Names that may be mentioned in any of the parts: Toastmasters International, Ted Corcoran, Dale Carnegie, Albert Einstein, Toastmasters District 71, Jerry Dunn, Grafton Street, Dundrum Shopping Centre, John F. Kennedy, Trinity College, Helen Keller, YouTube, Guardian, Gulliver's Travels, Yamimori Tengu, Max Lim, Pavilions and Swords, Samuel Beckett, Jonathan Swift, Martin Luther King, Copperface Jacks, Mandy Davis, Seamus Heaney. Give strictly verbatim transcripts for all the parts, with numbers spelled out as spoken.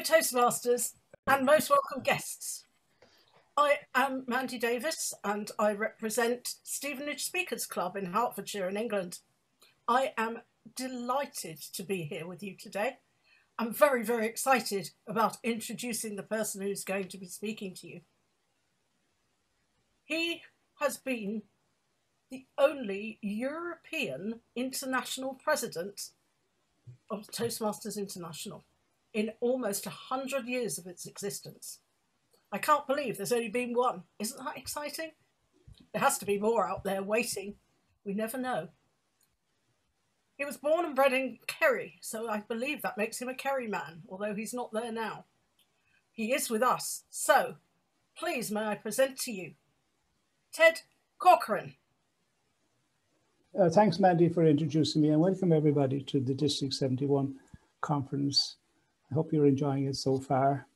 Hello, Toastmasters, and most welcome guests. I am Mandy Davis, and I represent Stevenage Speakers Club in Hertfordshire in England. I am delighted to be here with you today. I'm very, very excited about introducing the person who's going to be speaking to you. He has been the only European international president of Toastmasters International in almost one hundred years of its existence. I can't believe there's only been one. Isn't that exciting? There has to be more out there waiting. We never know. He was born and bred in Kerry, so I believe that makes him a Kerry man, although he's not there now. He is with us, so please may I present to you Ted Corcoran. Uh, thanks, Mandy, for introducing me, and welcome everybody to the District seventy-one conference. I hope you're enjoying it so far.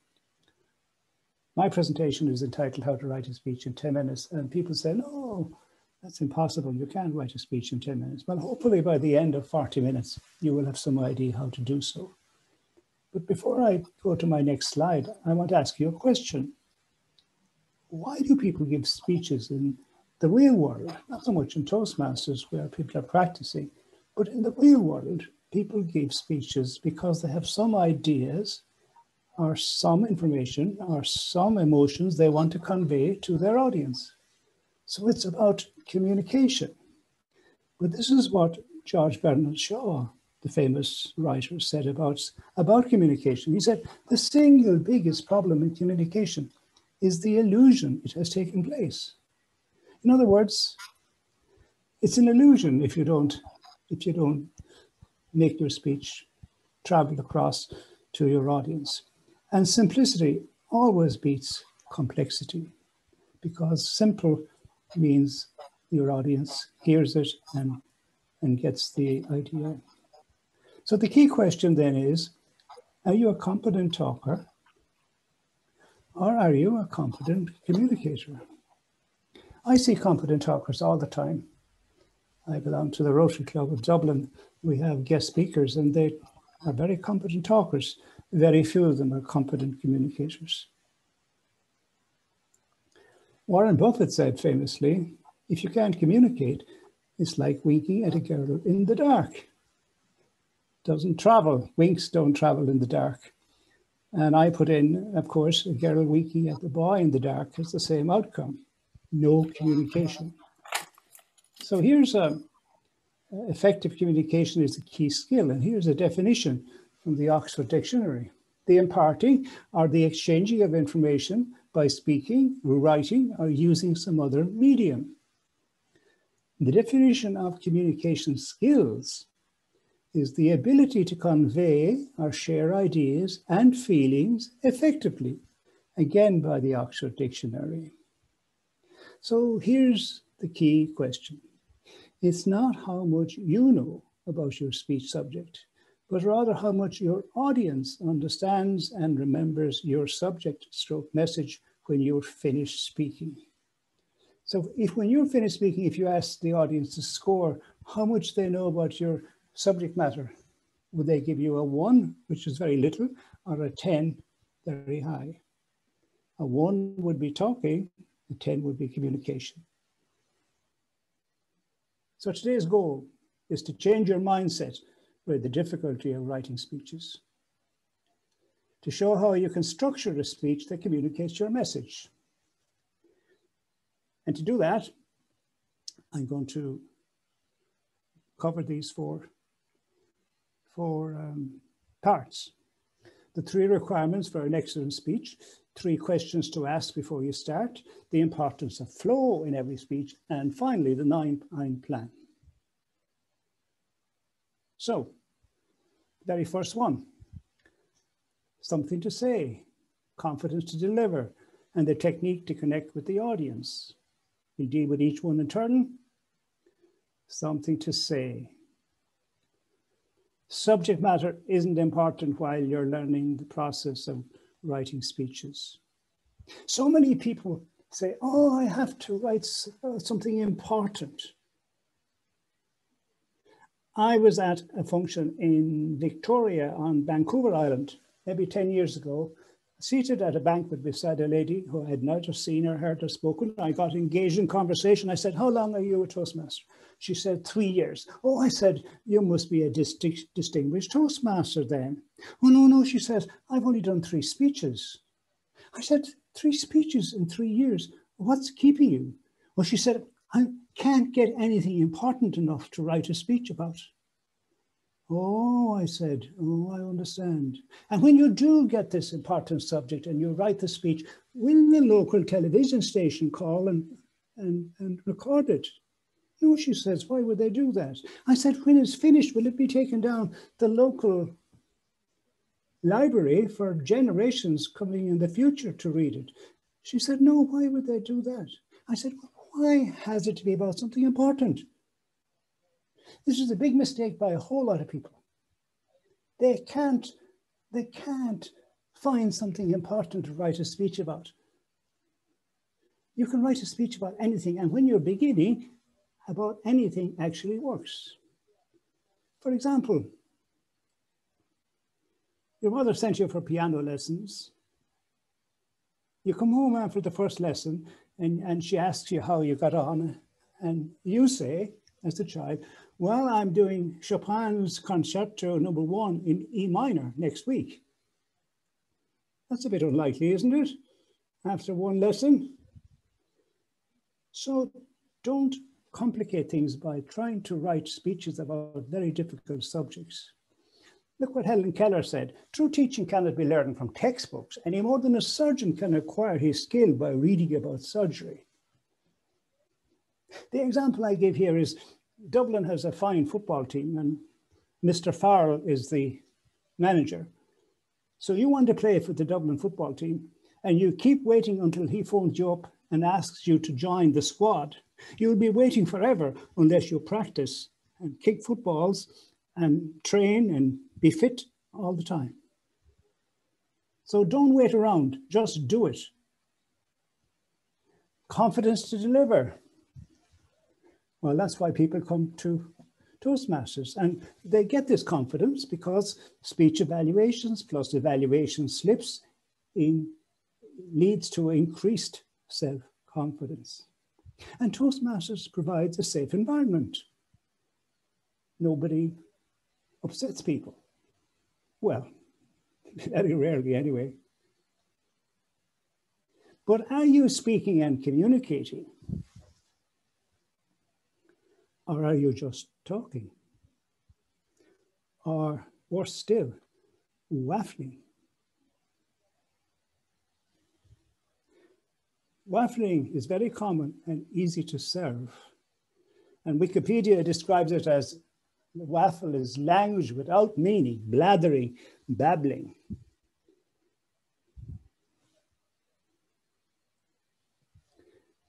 My presentation is entitled How to Write a Speech in ten minutes, and people say, no, that's impossible. You can't write a speech in ten minutes. Well, hopefully by the end of forty minutes, you will have some idea how to do so. But before I go to my next slide, I want to ask you a question. Why do people give speeches in the real world? Not so much in Toastmasters, where people are practicing, but in the real world, people give speeches because they have some ideas or some information or some emotions they want to convey to their audience. So it's about communication. But this is what George Bernard Shaw, the famous writer, said about, about communication. He said, the single biggest problem in communication is the illusion it has taken place. In other words, it's an illusion if you don't, if you don't make your speech travel across to your audience. And simplicity always beats complexity, because simple means your audience hears it and, and gets the idea. So the key question then is, are you a competent talker or are you a competent communicator? I see competent talkers all the time. I belong to the Rotary Club of Dublin. We have guest speakers and they are very competent talkers. Very few of them are competent communicators. Warren Buffett said famously, if you can't communicate, it's like winking at a girl in the dark. Doesn't travel, winks don't travel in the dark. And I put in, of course, a girl winking at the boy in the dark has the same outcome, no communication. So here's a, effective communication is a key skill, and here's a definition from the Oxford Dictionary. The imparting or the exchanging of information by speaking, writing, or using some other medium. The definition of communication skills is the ability to convey or share ideas and feelings effectively, again by the Oxford Dictionary. So here's the key question. It's not how much you know about your speech subject, but rather how much your audience understands and remembers your subject stroke message when you're finished speaking. So if when you're finished speaking, if you ask the audience to score how much they know about your subject matter, would they give you a one, which is very little, or a ten, very high? A one would be talking, a ten would be communication. So today's goal is to change your mindset with the difficulty of writing speeches, to show how you can structure a speech that communicates your message. And to do that, I'm going to cover these four, four um, parts. The three requirements for an excellent speech, three questions to ask before you start, the importance of flow in every speech, and finally, the nine-point plan. So, very first one, something to say, confidence to deliver, and the technique to connect with the audience. We deal with each one in turn. Something to say. Subject matter isn't important while you're learning the process of writing speeches. So many people say, oh, I have to write something important. I was at a function in Victoria on Vancouver Island maybe ten years ago, seated at a banquet beside a lady who I had neither seen or heard or spoken. I got engaged in conversation. I said, how long are you a Toastmaster? She said, three years. Oh, I said, you must be a distinct, distinguished Toastmaster then. Oh, no, no, she says, I've only done three speeches. I said, three speeches in three years. What's keeping you? Well, she said, I can't get anything important enough to write a speech about. Oh, I said, oh, I understand. And when you do get this important subject and you write the speech, will the local television station call and, and, and record it? No, she says, why would they do that? I said, when it's finished, will it be taken down? The local library for generations coming in the future to read it. She said, no, why would they do that? I said, well, why has it to be about something important? This is a big mistake by a whole lot of people. They can't, they can't find something important to write a speech about. You can write a speech about anything, and when you're beginning, about anything actually works. For example, your mother sent you for piano lessons. You come home after the first lesson, and, and she asks you how you got on, and you say, as a child, well, I'm doing Chopin's Concerto Number One in E minor next week. That's a bit unlikely, isn't it? After one lesson. So don't complicate things by trying to write speeches about very difficult subjects. Look what Helen Keller said. True teaching cannot be learned from textbooks any more than a surgeon can acquire his skill by reading about surgery. The example I give here is Dublin has a fine football team and Mister Farrell is the manager. So you want to play for the Dublin football team and you keep waiting until he phones you up and asks you to join the squad. You'll be waiting forever unless you practice and kick footballs and train and be fit all the time. So don't wait around, just do it. Confidence to deliver. Well, that's why people come to Toastmasters and they get this confidence because speech evaluations plus evaluation slips in, leads to increased self-confidence. And Toastmasters provides a safe environment. Nobody upsets people. Well, very rarely anyway. But are you speaking and communicating? Or are you just talking? Or worse still, waffling? Waffling is very common and easy to serve. And Wikipedia describes it as waffle is language without meaning, blathering, babbling.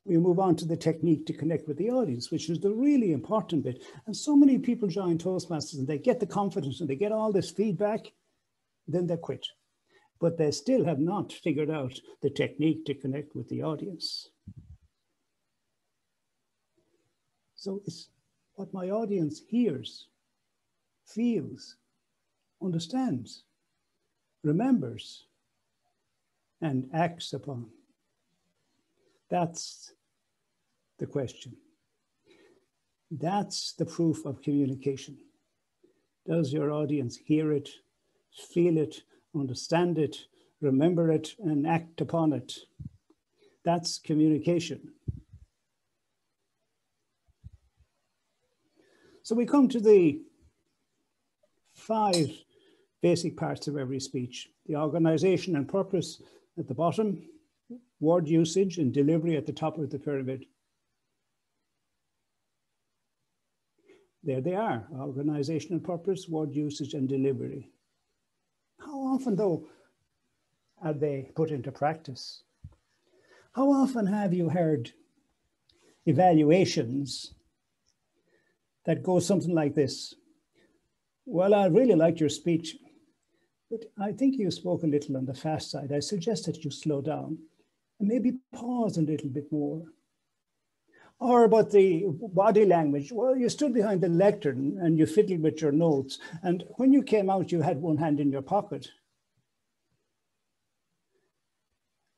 We move on to the technique to connect with the audience, which is the really important bit. And so many people join Toastmasters and they get the confidence and they get all this feedback, then they quit. But they still have not figured out the technique to connect with the audience. So it's what my audience hears, feels, understands, remembers, and acts upon. That's the question. That's the proof of communication. Does your audience hear it, feel it, understand it, remember it, and act upon it? That's communication. So we come to the five basic parts of every speech. The organization and purpose at the bottom, word usage and delivery at the top of the pyramid. There they are, organization and purpose, word usage and delivery. How often though are they put into practice? How often have you heard evaluations that go something like this? Well, I really liked your speech, but I think you spoke a little on the fast side. I suggest that you slow down and maybe pause a little bit more. Or about the body language. Well, you stood behind the lectern and you fiddled with your notes. And when you came out, you had one hand in your pocket.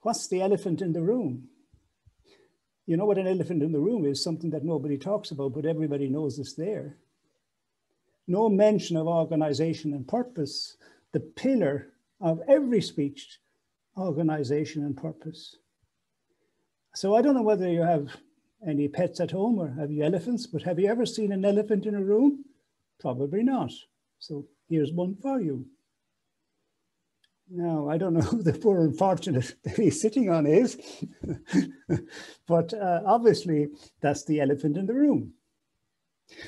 what's the elephant in the room? You know what an elephant in the room is? Something that nobody talks about, but everybody knows it's there. No mention of organization and purpose, the pillar of every speech, organization and purpose. So I don't know whether you have any pets at home or have you elephants, but have you ever seen an elephant in a room? Probably not. So here's one for you. Now, I don't know who the poor unfortunate that he's sitting on is, but uh, obviously that's the elephant in the room.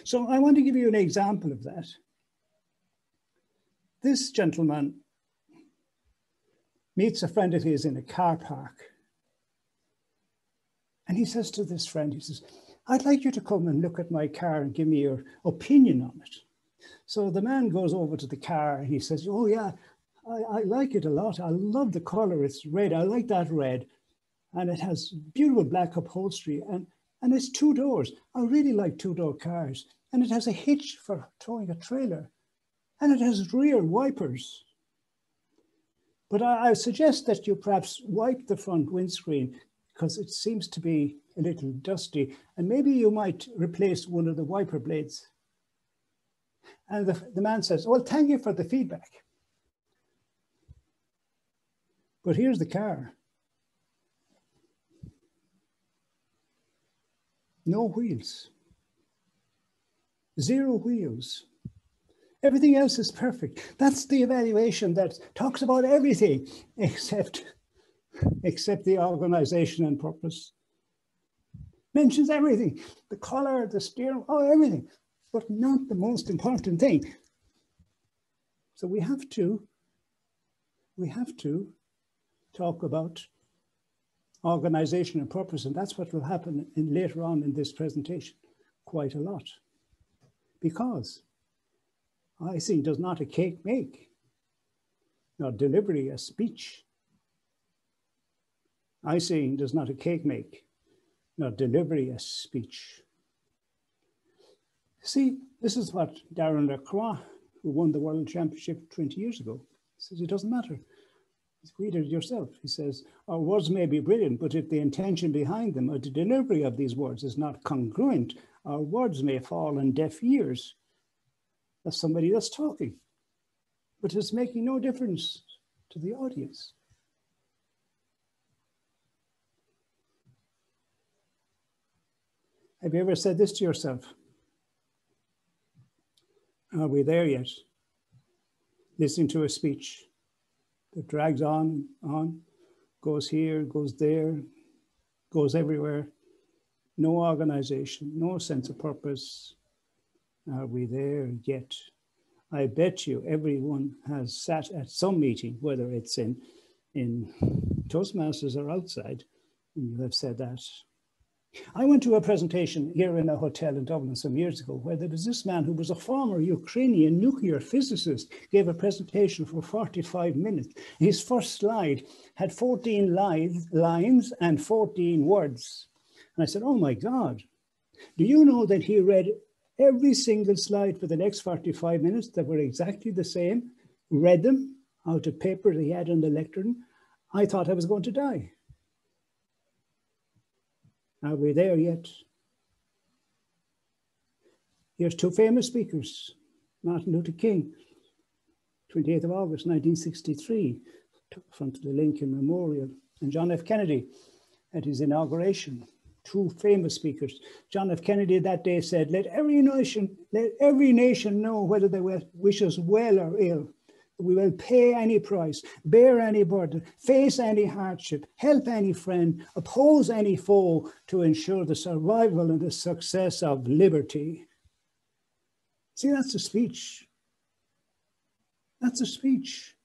So I want to give you an example of that. This gentleman meets a friend of his in a car park. And he says to this friend, he says, I'd like you to come and look at my car and give me your opinion on it. So the man goes over to the car. He says, oh, yeah, I, I like it a lot. I love the color. It's red. I like that red. And it has beautiful black upholstery. And, and it's two doors. I really like two-door cars. And it has a hitch for towing a trailer. And it has rear wipers. But I, I suggest that you perhaps wipe the front windscreen because it seems to be a little dusty. And maybe you might replace one of the wiper blades. And the, the man says, well, thank you for the feedback. But here's the car. No wheels. Zero wheels. Everything else is perfect. That's the evaluation that talks about everything except, except the organization and purpose. Mentions everything, the color, the steering, oh, everything, but not the most important thing. So we have to, we have to talk about organization and purpose, and that's what will happen in, later on in this presentation quite a lot, because icing does not a cake make, nor delivery a speech. Icing does not a cake make, nor delivery a speech. See, this is what Darren Lacroix, who won the World Championship twenty years ago, says it doesn't matter. Read it yourself. He says, our words may be brilliant, but if the intention behind them or the delivery of these words is not congruent, our words may fall on deaf ears. That's somebody that's talking, but it's making no difference to the audience. Have you ever said this to yourself? Are we there yet? Listening to a speech that drags on and on, goes here, goes there, goes everywhere. No organization, no sense of purpose. Are we there yet? I bet you everyone has sat at some meeting, whether it's in, in Toastmasters or outside, and you have said that. I went to a presentation here in a hotel in Dublin some years ago, where there was this man who was a former Ukrainian nuclear physicist, gave a presentation for forty-five minutes. His first slide had fourteen lines and fourteen words. And I said, oh my God, do you know that he read every single slide for the next forty-five minutes that were exactly the same, read them out of paper that he had on the lectern? I thought I was going to die. Are we there yet? Here's two famous speakers, Martin Luther King, twenty-eighth of August, nineteen sixty-three, from the Lincoln Memorial, and John F. Kennedy at his inauguration. Two famous speakers. John F. Kennedy that day said, let every nation, let every nation know whether they wish us well or ill. We will pay any price, bear any burden, face any hardship, help any friend, oppose any foe to ensure the survival and the success of liberty. See, that's a speech. That's a speech.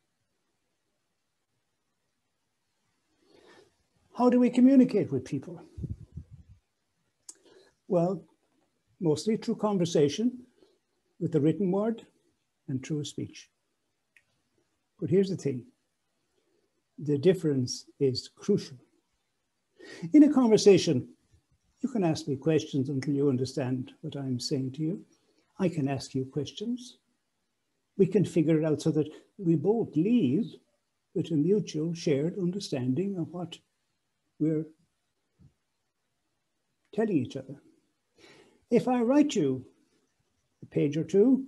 How do we communicate with people? Well, mostly through conversation, with the written word, and through speech. But here's the thing, the difference is crucial. In a conversation, you can ask me questions until you understand what I'm saying to you. I can ask you questions. We can figure it out so that we both leave but a mutual shared understanding of what we're telling each other. If I write you a page or two,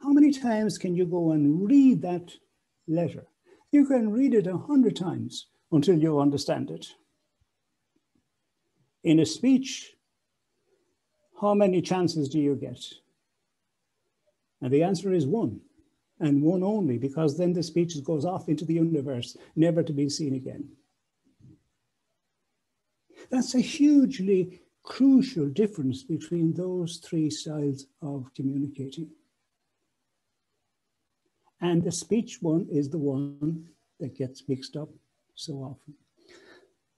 how many times can you go and read that letter? You can read it a hundred times until you understand it. In a speech, how many chances do you get? And the answer is one, and one only, because then the speech goes off into the universe, never to be seen again. That's a hugely crucial difference between those three styles of communicating. And the speech one is the one that gets mixed up so often.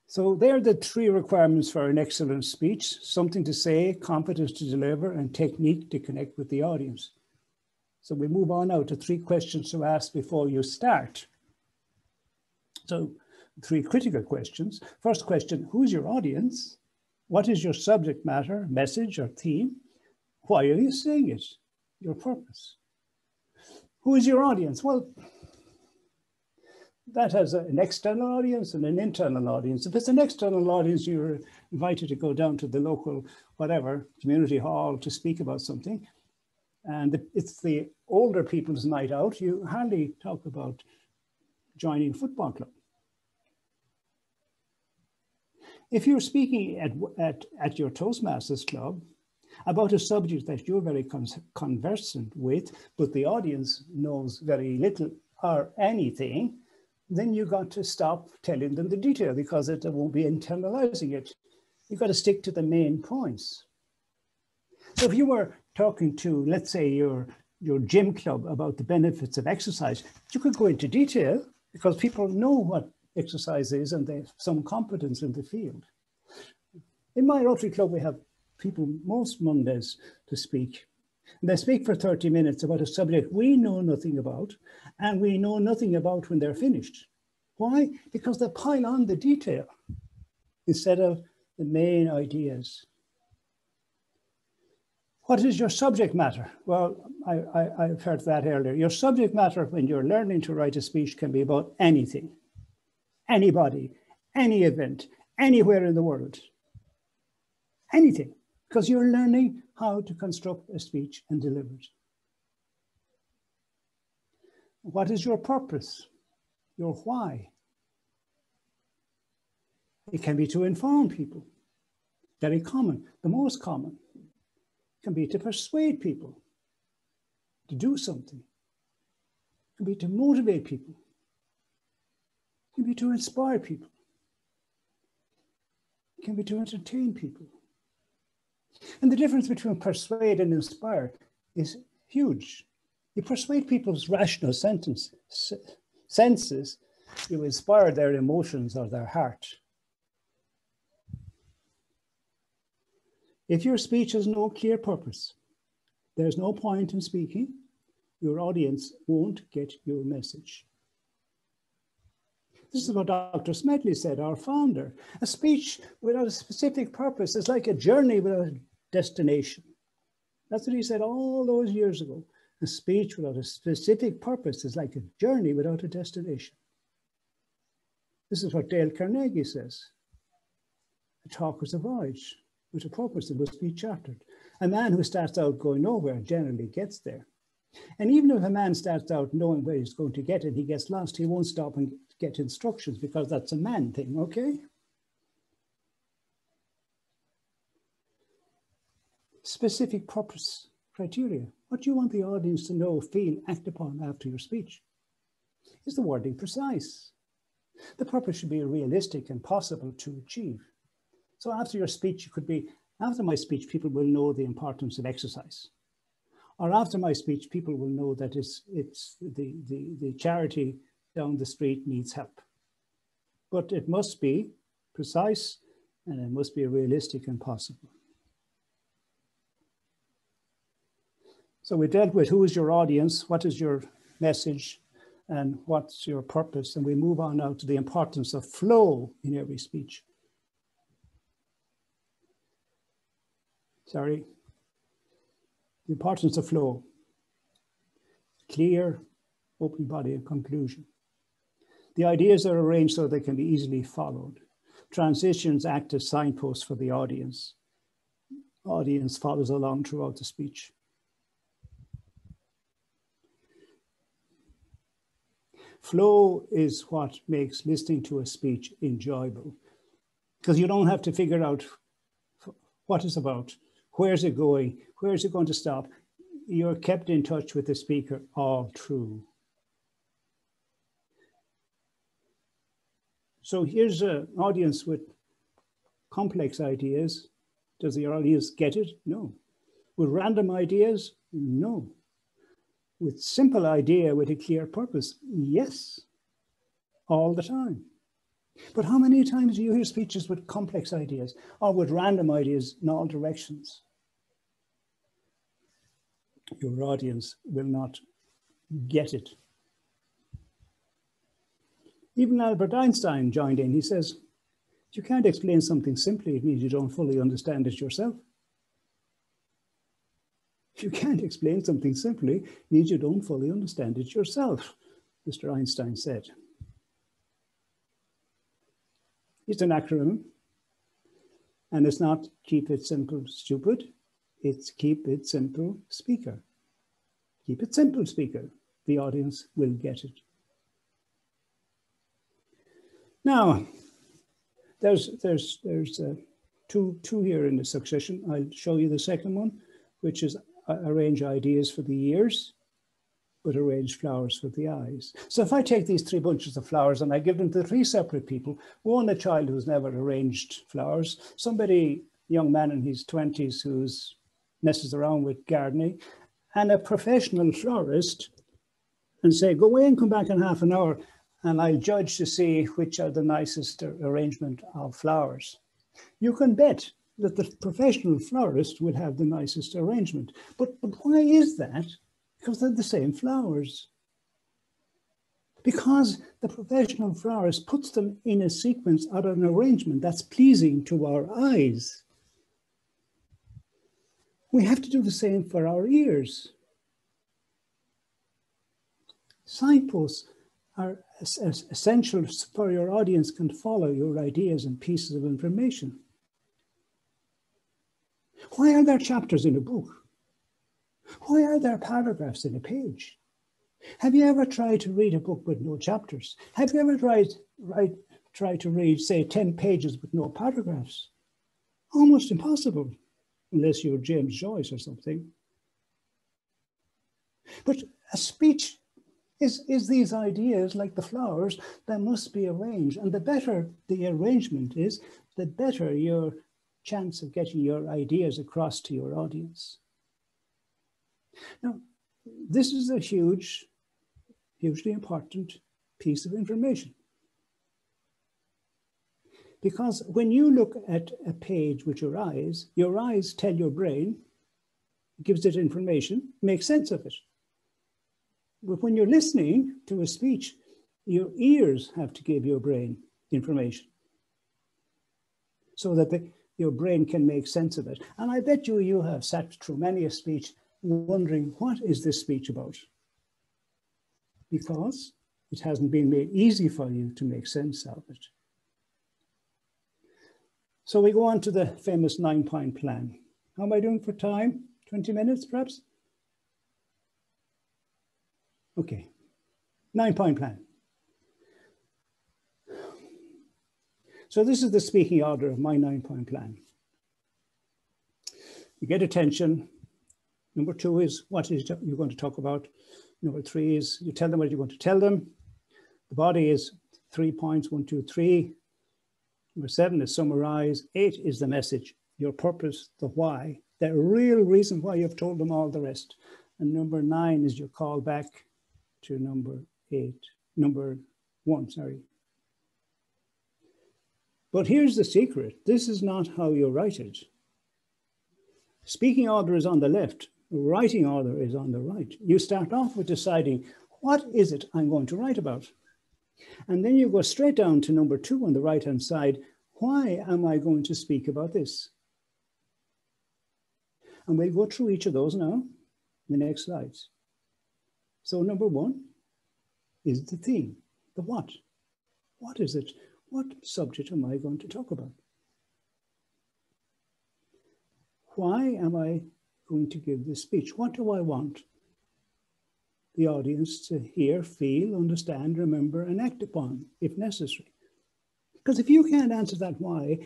So there are the three requirements for an excellent speech: something to say, competence to deliver, and technique to connect with the audience. So we move on now to three questions to ask before you start. So three critical questions. First question, who's your audience? What is your subject matter, message, or theme? Why are you saying it? Your purpose. Who is your audience? Well, that has an external audience and an internal audience. If it's an external audience, you're invited to go down to the local, whatever, community hall to speak about something. And it's the older people's night out. You hardly talk about joining a football club. If you're speaking at, at, at your Toastmasters club about a subject that you're very con conversant with, but the audience knows very little or anything, then you've got to stop telling them the detail because it won't be internalizing it. You've got to stick to the main points. So if you were talking to, let's say, your, your gym club about the benefits of exercise, you could go into detail because people know what exercise is and they have some competence in the field. In my Rotary Club, we have people most Mondays to speak. And they speak for thirty minutes about a subject we know nothing about and we know nothing about when they're finished. Why? Because they pile on the detail instead of the main ideas. What is your subject matter? Well, I, I, I've heard that earlier. Your subject matter when you're learning to write a speech can be about anything, anybody, any event, anywhere in the world, anything, because you're learning how to construct a speech and deliver it. What is your purpose? Your why? It can be to inform people, very common, the most common. Can be to persuade people to do something. Can be to motivate people. Can be to inspire people. Can be to entertain people. And the difference between persuade and inspire is huge. You persuade people's rational sentence, senses. You inspire their emotions or their heart. If your speech has no clear purpose, there's no point in speaking. Your audience won't get your message. This is what Doctor Smedley said, our founder. A speech without a specific purpose is like a journey without a destination. That's what he said all those years ago. A speech without a specific purpose is like a journey without a destination. This is what Dale Carnegie says. A talk is a voyage. With a purpose, it must be chartered. A man who starts out going nowhere generally gets there. And even if a man starts out knowing where he's going to get and he gets lost, he won't stop and get instructions because that's a man thing, okay? Specific purpose criteria. What do you want the audience to know, feel, act upon after your speech? Is the wording precise? The purpose should be realistic and possible to achieve. So after your speech, you could be, after my speech, people will know the importance of exercise. Or after my speech, people will know that it's, it's the, the, the charity down the street needs help. But it must be precise and it must be realistic and possible. So we dealt with who is your audience, what is your message, and what's your purpose. And we move on now to the importance of flow in every speech. Sorry, the importance of flow, clear, open body of conclusion. The ideas are arranged so they can be easily followed. Transitions act as signposts for the audience. Audience follows along throughout the speech. Flow is what makes listening to a speech enjoyable, because you don't have to figure out what it's about, where's it going, where's it going to stop. You're kept in touch with the speaker all through. So here's an audience with complex ideas. Does the audience get it? No. With random ideas? No. With simple idea with a clear purpose? Yes. All the time. But how many times do you hear speeches with complex ideas or with random ideas in all directions? Your audience will not get it. Even Albert Einstein joined in. He says, you can't explain something simply. It means you don't fully understand it yourself. If you can't explain something simply, it means you don't fully understand it yourself, Mister Einstein said. It's an acronym. And it's not keep it simple, stupid. It's keep it simple, speaker. Keep it simple, speaker. The audience will get it. Now, there's, there's, there's uh, two, two here in the succession. I'll show you the second one, which is uh, arrange ideas for the ears, but arrange flowers for the eyes. So if I take these three bunches of flowers and I give them to three separate people, one, a child who's never arranged flowers, somebody, young man in his twenties who's messes around with gardening, and a professional florist, and say, go away and come back in half an hour, and I'll judge to see which are the nicest arrangement of flowers. You can bet that the professional florist will have the nicest arrangement. But, but why is that? Because they're the same flowers. Because the professional florist puts them in a sequence or an arrangement that's pleasing to our eyes. We have to do the same for our ears. Signposts are essential for your audience can follow your ideas and pieces of information. Why are there chapters in a book? Why are there paragraphs in a page? Have you ever tried to read a book with no chapters? Have you ever tried, right, tried to read, say, ten pages with no paragraphs? Almost impossible, unless you're James Joyce or something. But a speech Is, is these ideas, like the flowers, they must be arranged. And the better the arrangement is, the better your chance of getting your ideas across to your audience. Now, this is a huge, hugely important piece of information. Because when you look at a page with your eyes, your eyes tell your brain, gives it information, makes sense of it. But when you're listening to a speech, your ears have to give your brain information so that the, your brain can make sense of it. And I bet you, you have sat through many a speech wondering, what is this speech about? Because it hasn't been made easy for you to make sense of it. So we go on to the famous nine-point plan. How am I doing for time? twenty minutes, perhaps? Okay, nine-point plan. So this is the speaking order of my nine-point plan. You get attention. Number two is what is you're going to talk about. Number three is you tell them what you're going to tell them. The body is three points, one, two, three. Number seven is summarize. Eight is the message, your purpose, the why, the real reason why you've told them all the rest. And number nine is your call back to number eight, number one, sorry. But here's the secret. This is not how you write it. Speaking order is on the left. Writing order is on the right. You start off with deciding, what is it I'm going to write about? And then you go straight down to number two on the right-hand side. Why am I going to speak about this? And we'll go through each of those now. The next slides. So number one is the theme, the what. What is it? What subject am I going to talk about? Why am I going to give this speech? What do I want the audience to hear, feel, understand, remember, and act upon, if necessary? Because if you can't answer that why,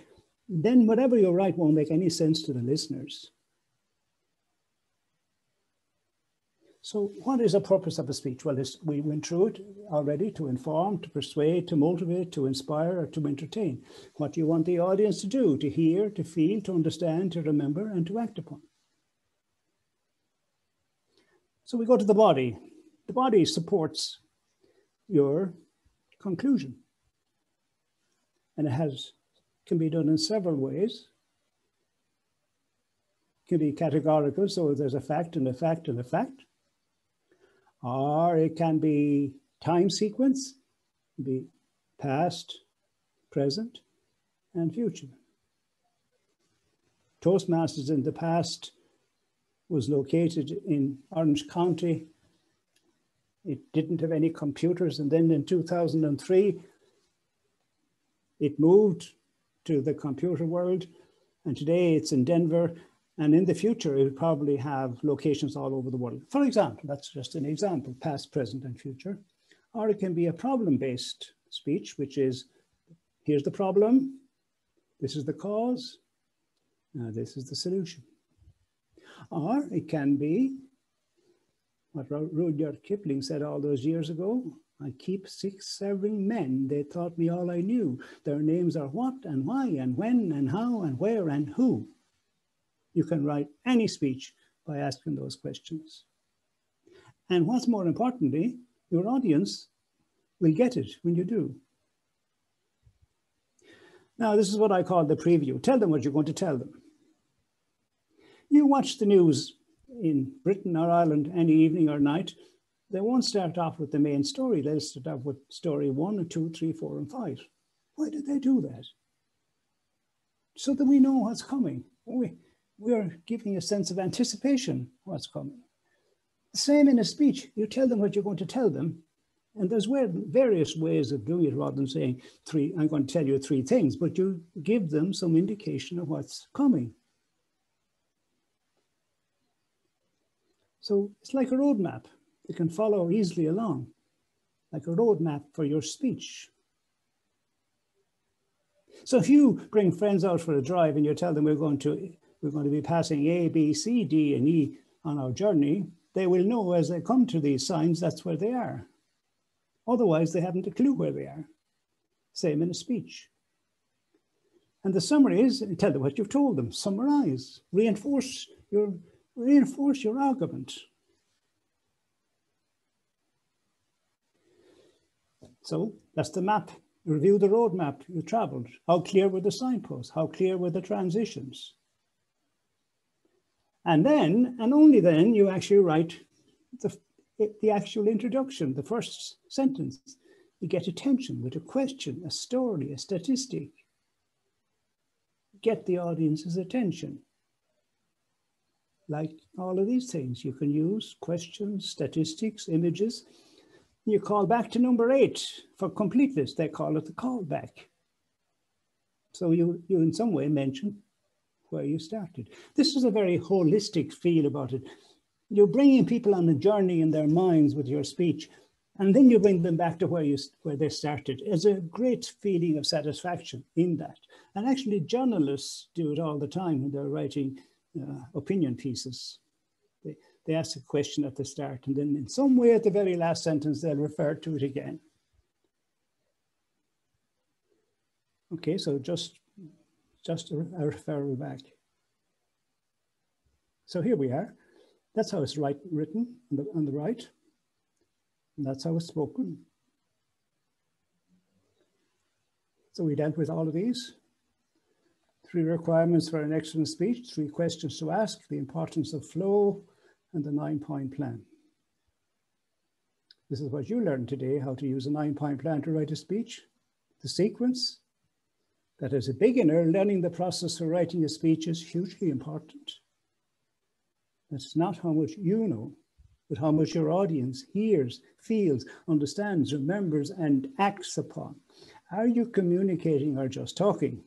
then whatever you write won't make any sense to the listeners. So what is the purpose of a speech? Well, we went through it already: to inform, to persuade, to motivate, to inspire, or to entertain. What do you want the audience to do? To hear, to feel, to understand, to remember, and to act upon. So we go to the body. The body supports your conclusion. And it has, can be done in several ways. It can be categorical, so there's a fact and a fact and a fact. Or it can be time sequence, be past, present, and future. Toastmasters in the past was located in Orange County. It didn't have any computers, and then in two thousand three, it moved to the computer world, and today it's in Denver. And in the future, it will probably have locations all over the world. For example, that's just an example, past, present, and future. Or it can be a problem-based speech, which is, here's the problem, this is the cause, now this is the solution. Or it can be what Rudyard Kipling said all those years ago: I keep six serving men, they taught me all I knew. Their names are what and why and when and how and where and who. You can write any speech by asking those questions. And what's more importantly, your audience will get it when you do. Now, this is what I call the preview. Tell them what you're going to tell them. You watch the news in Britain or Ireland any evening or night. They won't start off with the main story. They'll start off with story one and two, three, four, and five. Why did they do that? So that we know what's coming. We, We're giving a sense of anticipation what's coming. The same in a speech, you tell them what you're going to tell them. And there's various ways of doing it rather than saying three, I'm going to tell you three things, but you give them some indication of what's coming. So it's like a roadmap. They can follow easily along, like a roadmap for your speech. So if you bring friends out for a drive and you tell them we're going to We're going to be passing A, B, C, D, and E on our journey, they will know as they come to these signs, that's where they are. Otherwise, they haven't a clue where they are. Same in a speech. And the summary is, tell them what you've told them, summarize, reinforce your, reinforce your argument. So that's the map. Review the roadmap you traveled. How clear were the signposts? How clear were the transitions? And then, and only then, you actually write the, the actual introduction, the first sentence. You get attention with a question, a story, a statistic. Get the audience's attention. Like all of these things, you can use questions, statistics, images. You call back to number eight. For completeness, they call it the callback. So you, you in some way mention where you started. This is a very holistic feel about it. You're bringing people on a journey in their minds with your speech, and then you bring them back to where you where they started. There's a great feeling of satisfaction in that. And actually journalists do it all the time when they're writing uh, opinion pieces. They, they ask a question at the start, and then in some way at the very last sentence, they'll refer to it again. Okay, so just Just a referral back. So here we are. That's how it's right, written on the, on the right. And that's how it's spoken. So we dealt with all of these. Three requirements for an excellent speech, three questions to ask, the importance of flow, and the nine-point plan. This is what you learned today, how to use a nine-point plan to write a speech, the sequence. That as a beginner, learning the process for writing a speech is hugely important. That's not how much you know, but how much your audience hears, feels, understands, remembers, and acts upon. Are you communicating or just talking?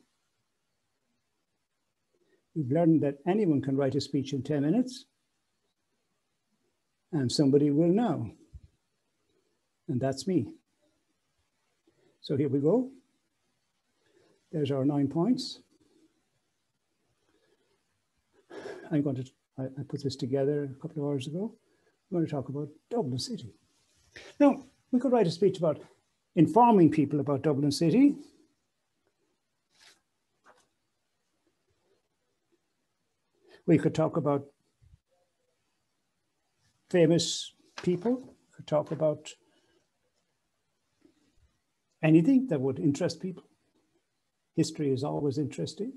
We've learned that anyone can write a speech in ten minutes and somebody will know, and that's me. So here we go. There's our nine points. I'm going to, I, I put this together a couple of hours ago. I'm going to talk about Dublin City. Now, we could write a speech about informing people about Dublin City, we could talk about famous people, we could talk about anything that would interest people. History is always interesting.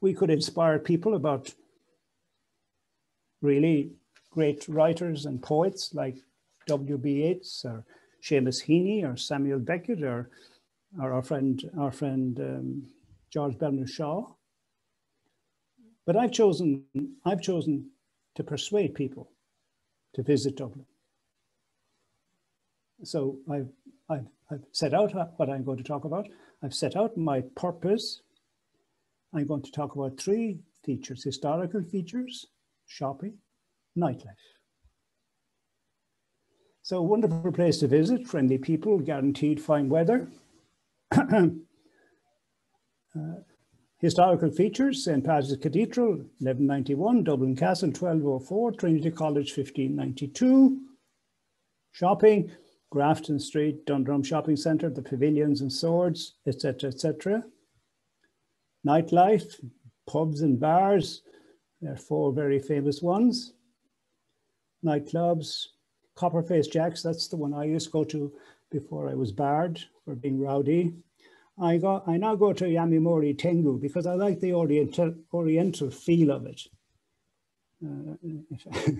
We could inspire people about really great writers and poets like W B Yeats or Seamus Heaney or Samuel Beckett or, or our friend, our friend um, George Bernard Shaw. But I've chosen, I've chosen to persuade people to visit Dublin. So I've, I've, I've set out what I'm going to talk about. I've set out my purpose. I'm going to talk about three features: historical features, shopping, nightlife. So a wonderful place to visit, friendly people, guaranteed fine weather. uh, Historical features: Saint Patrick's Cathedral, eleven ninety-one, Dublin Castle, twelve oh four, Trinity College, fifteen ninety-two. Shopping: Grafton Street, Dundrum Shopping Centre, the Pavilions and Swords, et cetera, et cetera. Nightlife: pubs and bars. There are four very famous ones. Nightclubs: Copperface Jacks, that's the one I used to go to before I was barred for being rowdy. I, go, I now go to Yamimori Tengu because I like the oriental, oriental feel of it. Uh,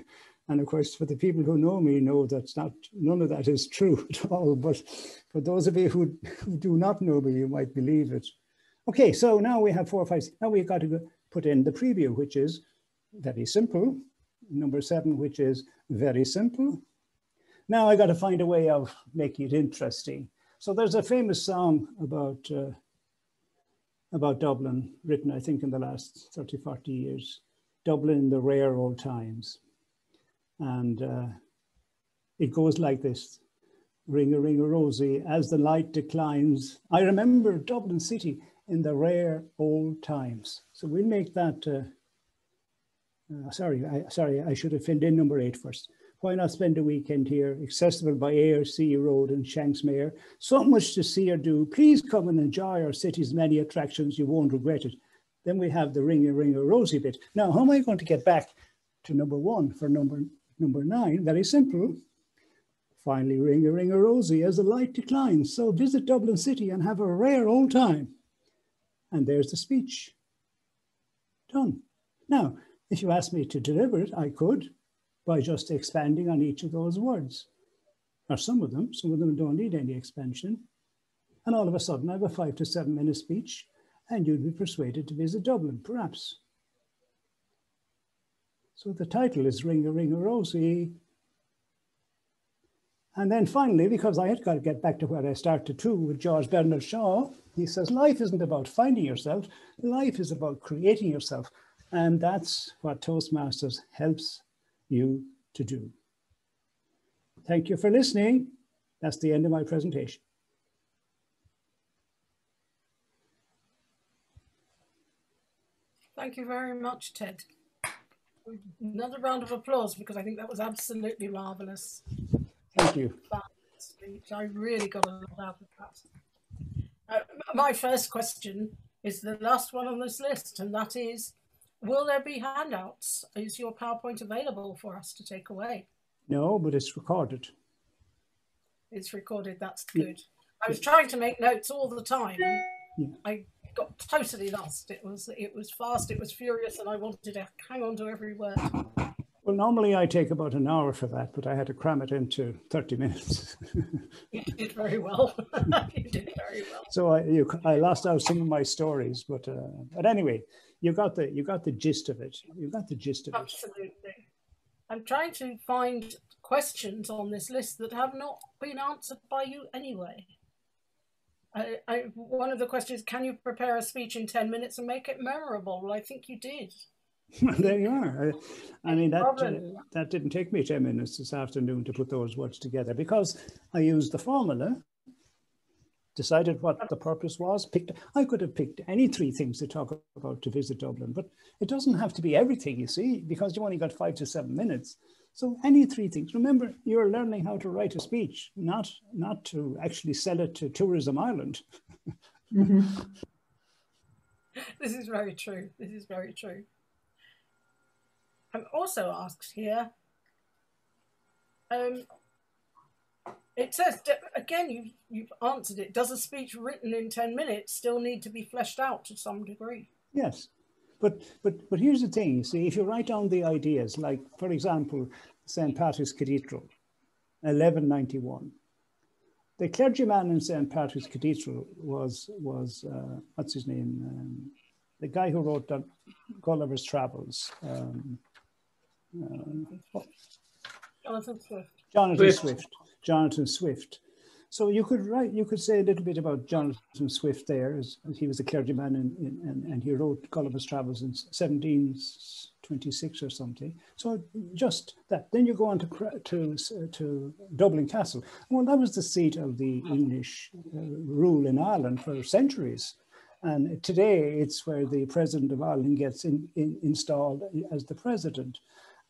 and of course, for the people who know me, know that's not, none of that is true at all. But for those of you who, who do not know me, you might believe it. Okay, so now we have four or five. Now we've got to go put in the preview, which is very simple. Number seven, which is very simple. Now I got to find a way of making it interesting. So there's a famous song about, uh, about Dublin, written, I think, in the last thirty, forty years, Dublin in the Rare Old Times. And uh, it goes like this: ring a ring a rosy, as the light declines, I remember Dublin City in the rare old times. So we'll make that, uh, uh, sorry, I, sorry, I should have filled in number eight first. Why not spend a weekend here, accessible by air, sea, road, and Shanksmere? So much to see or do. Please come and enjoy our city's many attractions. You won't regret it. Then we have the ring a ring a rosy bit. Now, how am I going to get back to number one for number number nine? Very simple. Finally, ring a ring a rosy as the light declines. So visit Dublin City and have a rare old time. And there's the speech. Done. Now, if you asked me to deliver it, I could, by just expanding on each of those words, or some of them. Some of them don't need any expansion. And all of a sudden I have a five to seven minute speech and you'd be persuaded to visit Dublin, perhaps. So the title is Ring a Ring a Rosy. And then finally, because I had got to get back to where I started too with George Bernard Shaw, he says, life isn't about finding yourself, life is about creating yourself. And that's what Toastmasters helps you to do. Thank you for listening. That's the end of my presentation. Thank you very much, Ted. Another round of applause, because I think that was absolutely marvelous. Thank you. I really got a lot out of that. Uh, my first question is the last one on this list, and that is, will there be handouts? Is your PowerPoint available for us to take away? No, but it's recorded. It's recorded, that's good. Yeah. I was trying to make notes all the time. Yeah. I got totally lost. It was, it was fast, it was furious, and I wanted to hang on to every word. Well, normally I take about an hour for that, but I had to cram it into thirty minutes. You did very well. You did very well. So I, you, I lost out some of my stories, but, uh, but anyway, you got the, you got the gist of it. You got the gist of it. Absolutely. I'm trying to find questions on this list that have not been answered by you anyway. I, I, one of the questions, can you prepare a speech in ten minutes and make it memorable? Well, I think you did. There you are. I, I mean, that, uh, that didn't take me ten minutes this afternoon to put those words together, because I used the formula, decided what the purpose was, picked. I could have picked any three things to talk about to visit Dublin, but it doesn't have to be everything, you see, because you only got five to seven minutes. So any three things. Remember, you're learning how to write a speech, not, not to actually sell it to Tourism Ireland. Mm-hmm. This is very true. This is very true. I'm also asked here, um, it says, again, you, you've answered it, does a speech written in ten minutes still need to be fleshed out to some degree? Yes, but, but, but here's the thing, you see, if you write down the ideas, like, for example, Saint Patrick's Cathedral, eleven ninety-one. The clergyman in Saint Patrick's Cathedral was, was uh, what's his name, um, the guy who wrote the Gulliver's Travels. Um, Uh, Jonathan Swift. Jonathan Swift. Jonathan Swift. So you could write, you could say a little bit about Jonathan Swift there, as he was a clergyman and, and, and he wrote Gulliver's Travels in seventeen twenty-six or something. So just that. Then you go on to to, to Dublin Castle. Well, that was the seat of the English uh, rule in Ireland for centuries. And today it's where the President of Ireland gets in, in, installed as the President.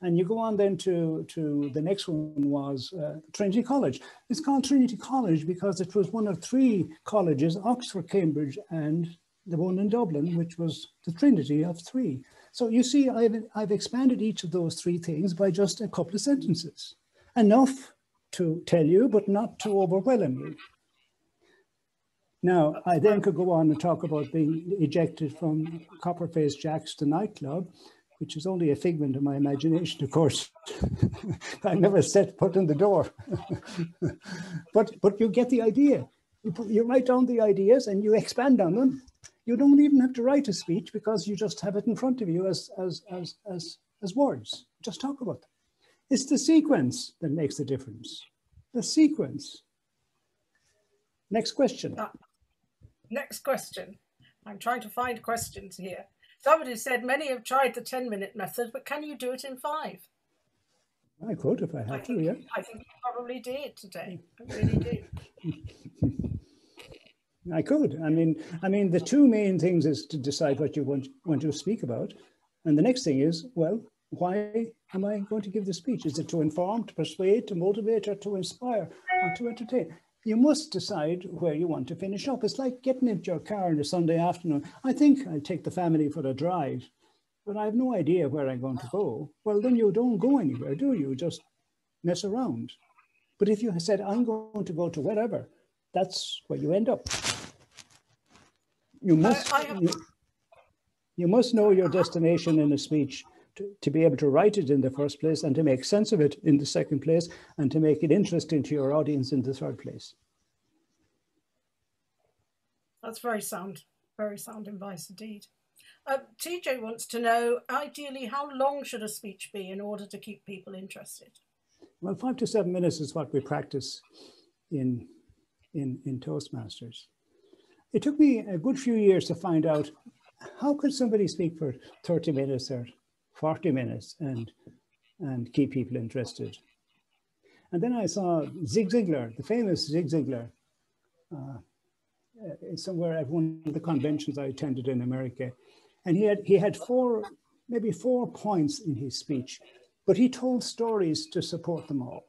And you go on then to, to the next one was uh, Trinity College. It's called Trinity College because it was one of three colleges, Oxford, Cambridge, and the one in Dublin, which was the Trinity of three. So you see, I've, I've expanded each of those three things by just a couple of sentences. Enough to tell you, but not to overwhelm you. Now, I then could go on and talk about being ejected from Copperface Jacks, the nightclub, which is only a figment of my imagination, of course. I never set foot in the door. but, but you get the idea. You, put, you write down the ideas and you expand on them. You don't even have to write a speech because you just have it in front of you as, as, as, as, as words. Just talk about them. It's the sequence that makes the difference. The sequence. Next question. Uh, next question. I'm trying to find questions here. Somebody said many have tried the ten minute method, but can you do it in five? I could if I had I think, to, yeah. I think you probably did today. I really do. I could. I mean, I mean, the two main things is to decide what you want, want to speak about. And the next thing is, well, why am I going to give the speech? Is it to inform, to persuade, to motivate, or to inspire, or to entertain? You must decide where you want to finish up. It's like getting into your car on a Sunday afternoon. I think I'll take the family for a drive, but I have no idea where I'm going to go. Well, then you don't go anywhere, do you? Just mess around. But if you said, I'm going to go to wherever, that's where you end up. You must, I, I have... you, you must know your destination in a speech to, to be able to write it in the first place and to make sense of it in the second place and to make it interesting to your audience in the third place. That's very sound, very sound advice indeed. Uh, T J wants to know, ideally, how long should a speech be in order to keep people interested? Well, five to seven minutes is what we practice in, in, in Toastmasters. It took me a good few years to find out how could somebody speak for thirty minutes or forty minutes and, and keep people interested. And then I saw Zig Ziglar, the famous Zig Ziglar, uh, somewhere at one of the conventions I attended in America. And he had, he had four, maybe four points in his speech, but he told stories to support them all.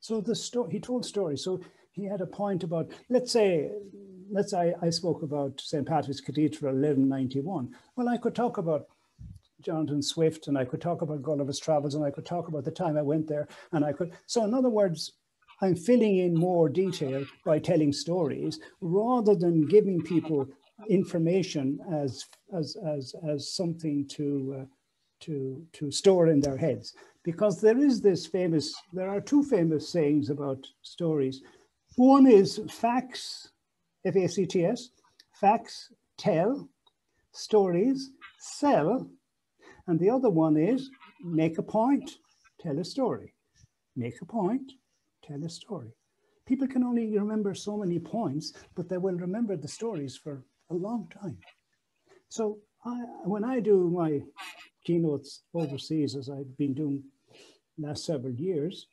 So the sto- he told stories. So he had a point about, let's say, let's I, I spoke about Saint Patrick's Cathedral eleven ninety-one. Well, I could talk about Jonathan Swift, and I could talk about Gulliver's Travels, and I could talk about the time I went there, and I could. So in other words, I'm filling in more detail by telling stories rather than giving people information as as as as something to uh, to to store in their heads. Because there is this famous. There are two famous sayings about stories. One is facts, F A C T S, facts tell, stories sell. And the other one is make a point, tell a story. Make a point, tell a story. People can only remember so many points, but they will remember the stories for a long time. So I, when I do my keynotes overseas, as I've been doing the last several years,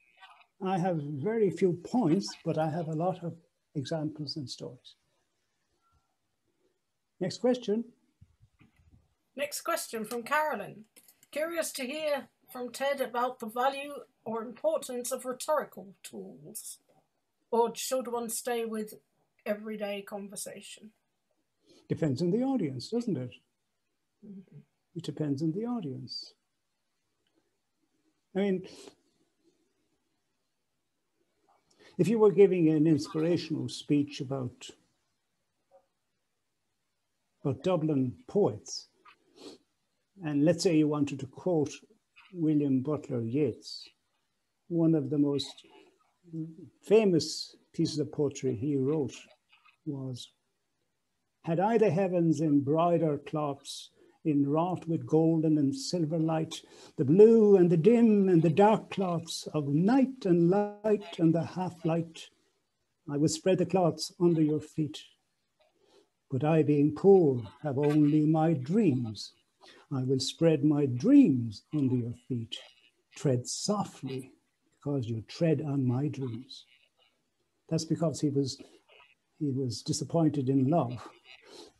I have very few points, but I have a lot of examples and stories. Next question. Next question from Carolyn. Curious to hear from Ted about the value or importance of rhetorical tools, or should one stay with everyday conversation? Depends on the audience, doesn't it? Mm-hmm. It depends on the audience. I mean, if you were giving an inspirational speech about, about Dublin poets, and let's say you wanted to quote William Butler Yeats, one of the most famous pieces of poetry he wrote was, "Had I the heavens in broider cloths, enwrought with golden and silver light, the blue and the dim and the dark cloths of night and light and the half light, I would spread the cloths under your feet. But I, being poor, have only my dreams. I will spread my dreams under your feet. Tread softly, because you tread on my dreams." That's because he was he was disappointed in love.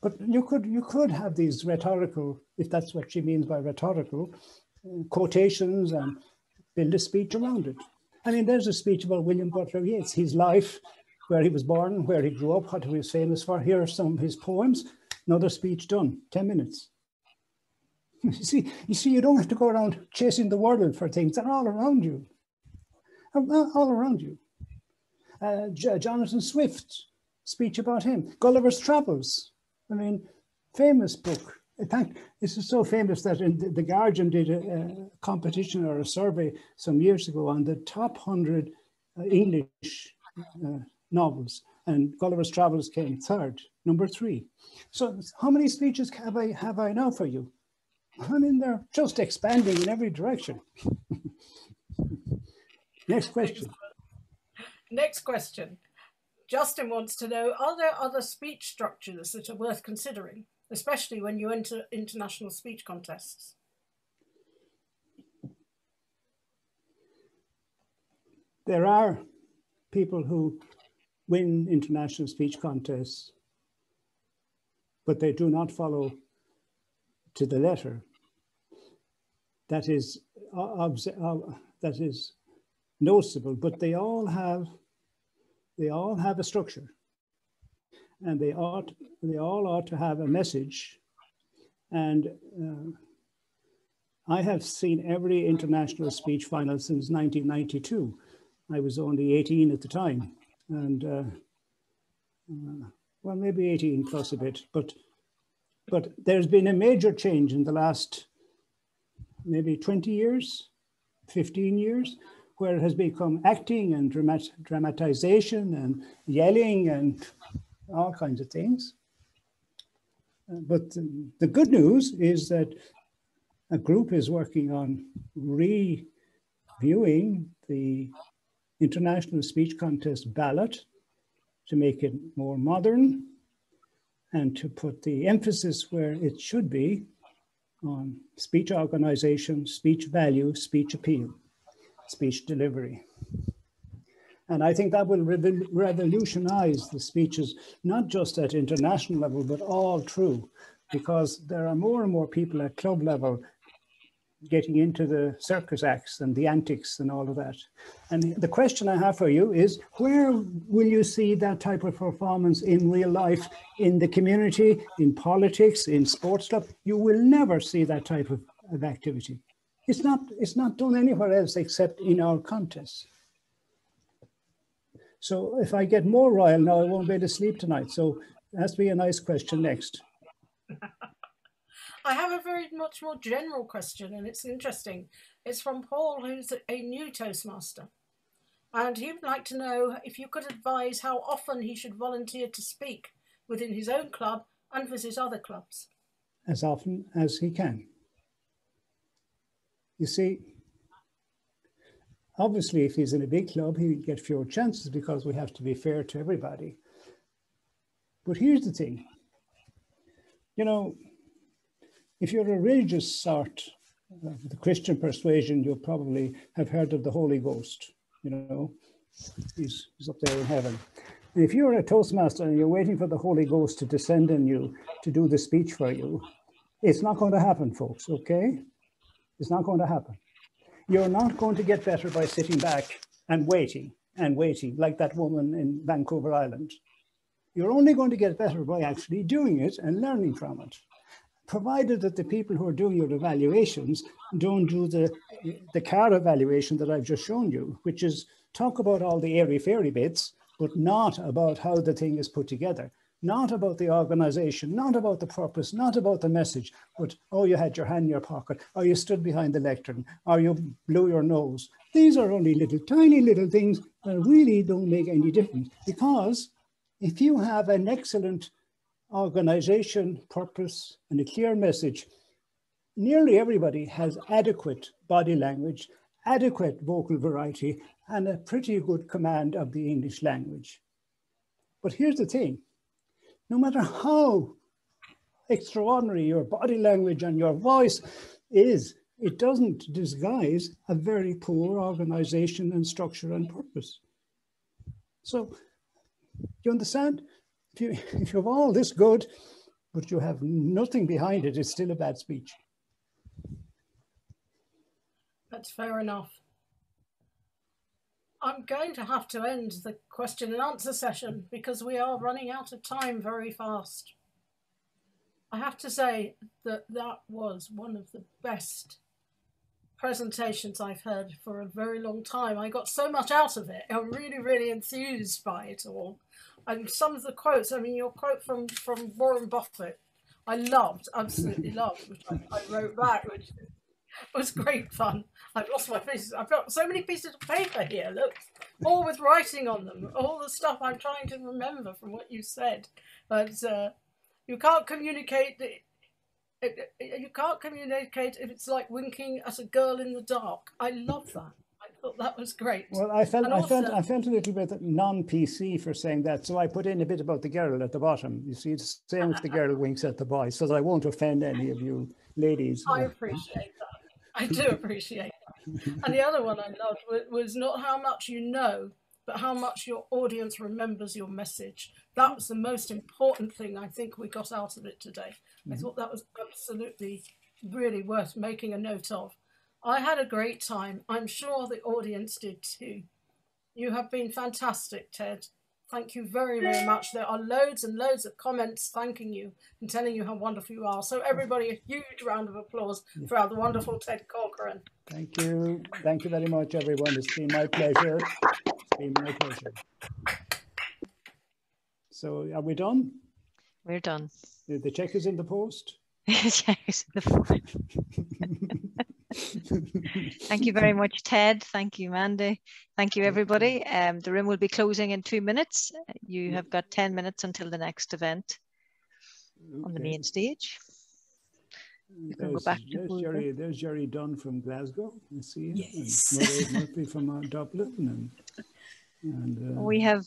But you could you could have these rhetorical, if that's what she means by rhetorical, uh, quotations and build a speech around it. I mean, there's a speech about William Butler Yeats, his life, where he was born, where he grew up, what he was famous for. Here are some of his poems. Another speech done, ten minutes. You see, you see, you don't have to go around chasing the world for things. They're all around you, all around you. Uh, J Jonathan Swift, speech about him. Gulliver's Travels, I mean, famous book. In fact, this is so famous that in the, the Guardian did a, a competition or a survey some years ago on the top one hundred uh, English uh, novels, and Gulliver's Travels came third, number three. So how many speeches have I, have I now for you? I mean, they're just expanding in every direction. Next question. Next question. Justin wants to know, are there other speech structures that are worth considering, especially when you enter international speech contests? There are people who win international speech contests, but they do not follow to the letter. That is, uh, uh, that is noticeable, but they all have they all have a structure, and they ought they all ought to have a message. And uh, I have seen every international speech final since nineteen ninety-two. I was only eighteen at the time, and uh, uh, well, maybe eighteen plus a bit, but. But there's been a major change in the last maybe twenty years, fifteen years, where it has become acting and dramat dramatization and yelling and all kinds of things. But the good news is that a group is working on reviewing the International Speech Contest ballot to make it more modern, and to put the emphasis where it should be on speech organization, speech value, speech appeal, speech delivery. And I think that will re revolutionize the speeches, not just at international level, but all through, because there are more and more people at club level getting into the circus acts and the antics and all of that. And the question I have for you is, where will you see that type of performance in real life, in the community, in politics, in sports club? You will never see that type of, of activity. It's not, it's not done anywhere else except in our contests. So if I get more royal now, I won't be able to sleep tonight. So it has to be a nice question next. I have a very much more general question, and it's interesting. It's from Paul, who's a new Toastmaster. And he would like to know if you could advise how often he should volunteer to speak within his own club and visit other clubs. As often as he can. You see, Obviously, if he's in a big club, he would get fewer chances because we have to be fair to everybody. But here's the thing, you know, if you're a religious sort of the Christian persuasion, you'll probably have heard of the Holy Ghost, you know, he's, he's up there in heaven. And if you're a Toastmaster and you're waiting for the Holy Ghost to descend on you to do the speech for you, it's not going to happen, folks, okay? It's not going to happen. You're not going to get better by sitting back and waiting and waiting like that woman in Vancouver Island. You're only going to get better by actually doing it and learning from it, provided that the people who are doing your evaluations don't do the, the car evaluation that I've just shown you, which is talk about all the airy-fairy bits, but not about how the thing is put together, not about the organization, not about the purpose, not about the message, but, oh, you had your hand in your pocket, or you stood behind the lectern, or you blew your nose. These are only little, tiny little things that really don't make any difference, because if you have an excellent organization, purpose, and a clear message, nearly everybody has adequate body language, adequate vocal variety, and a pretty good command of the English language. But here's the thing, no matter how extraordinary your body language and your voice is, it doesn't disguise a very poor organization and structure and purpose. So, do you understand? If you, if you have all this good, but you have nothing behind it, it's still a bad speech. That's fair enough. I'm going to have to end the question and answer session because we are running out of time very fast. I have to say that that was one of the best presentations I've heard for a very long time. I got so much out of it. I'm really, really enthused by it all. And some of the quotes, I mean, your quote from, from Warren Buffett, I loved, absolutely loved, which I, I wrote back, which was great fun. I've lost my pieces. I've got so many pieces of paper here, look, all with writing on them, all the stuff I'm trying to remember from what you said. But uh, you can't communicate, the, it, it, you can't communicate if it's like winking at a girl in the dark. I love that. Well, that was great. Well, I felt, also, I felt, I felt a little bit non P C for saying that, so I put in a bit about the girl at the bottom. You see, it's the same if the girl winks at the boy, so that I won't offend any of you ladies. I appreciate that. I do appreciate that. And the other one I loved was not how much you know, but how much your audience remembers your message. That was the most important thing I think we got out of it today. Mm-hmm. I thought that was absolutely, really worth making a note of. I had a great time. I'm sure the audience did too. You have been fantastic, Ted. Thank you very, very much. There are loads and loads of comments thanking you and telling you how wonderful you are. So everybody, a huge round of applause for our wonderful Ted Corcoran. Thank you. Thank you very much, everyone. It's been my pleasure. It's been my pleasure. So are we done? We're done. The check is in the post. The check is in the post. Thank you very much, Ted. Thank you, Mandy. Thank you, everybody. Um, the room will be closing in two minutes. You have got ten minutes until the next event okay. on the main stage. You can there's, go back there's, to Jerry, there's Jerry Dunn from Glasgow. I see him. Yes. And Murray Murphy from Dublin. And, and, uh, we have,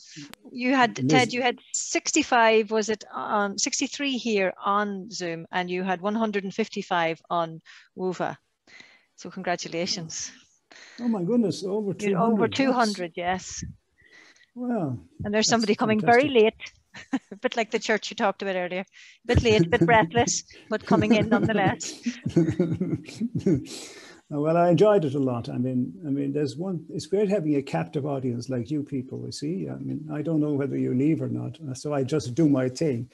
you had, Liz Ted, you had sixty-five, was it, on sixty-three here on Zoom, and you had one hundred fifty-five on WUVA. So congratulations. Oh my goodness, over two hundred. You're over two hundred, yes. Wow. And there's somebody coming fantastic. very late, a bit like the church you talked about earlier. A bit late, a bit breathless, but coming in nonetheless. Well, I enjoyed it a lot. I mean, I mean, there's one, it's great having a captive audience like you people, you see. I mean, I don't know whether you leave or not, so I just do my thing.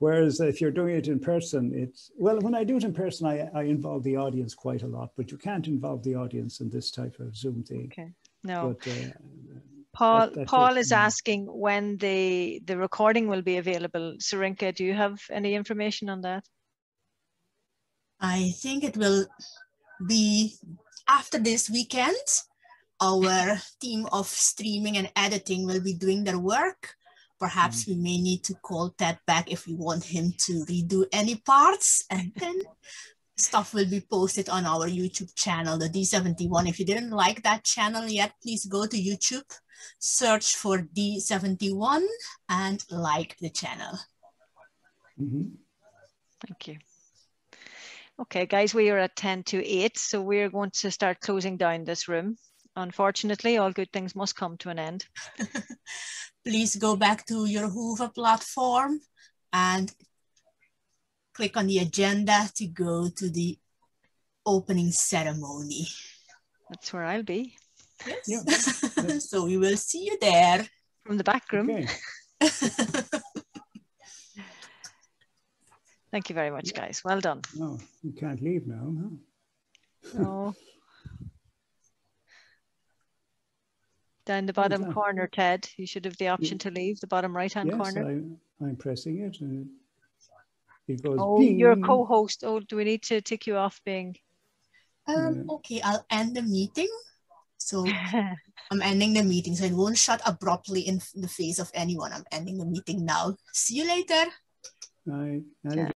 Whereas if you're doing it in person, it's, well, when I do it in person, I, I involve the audience quite a lot, but you can't involve the audience in this type of Zoom thing. Okay, no. But, uh, Paul, that, Paul is asking when the, the recording will be available. Sarinka, do you have any information on that? I think it will be after this weekend. Our team of streaming and editing will be doing their work. Perhaps we may need to call Ted back if we want him to redo any parts, and then stuff will be posted on our YouTube channel, the D seventy-one. If you didn't like that channel yet, please go to YouTube, search for D seventy-one and like the channel. Mm-hmm. Thank you. Okay, guys, we are at ten to eight, so we're going to start closing down this room. Unfortunately, all good things must come to an end. Please go back to your Hoover platform and click on the agenda to go to the opening ceremony. That's where I'll be. Yes. Yeah, that's, that's... So we will see you there. From the back room. Okay. Thank you very much, yeah. Guys. Well done. No, you can't leave now, no? No. Down the bottom well corner, Ted. You should have the option yeah. to leave, the bottom right-hand yes, corner. Yes, I'm pressing it. And it goes oh, ding. You're a co-host. Oh, do we need to tick you off, Bing? Um, yeah. Okay, I'll end the meeting. So I'm ending the meeting, so it won't shut abruptly in the face of anyone. I'm ending the meeting now. See you later. Bye.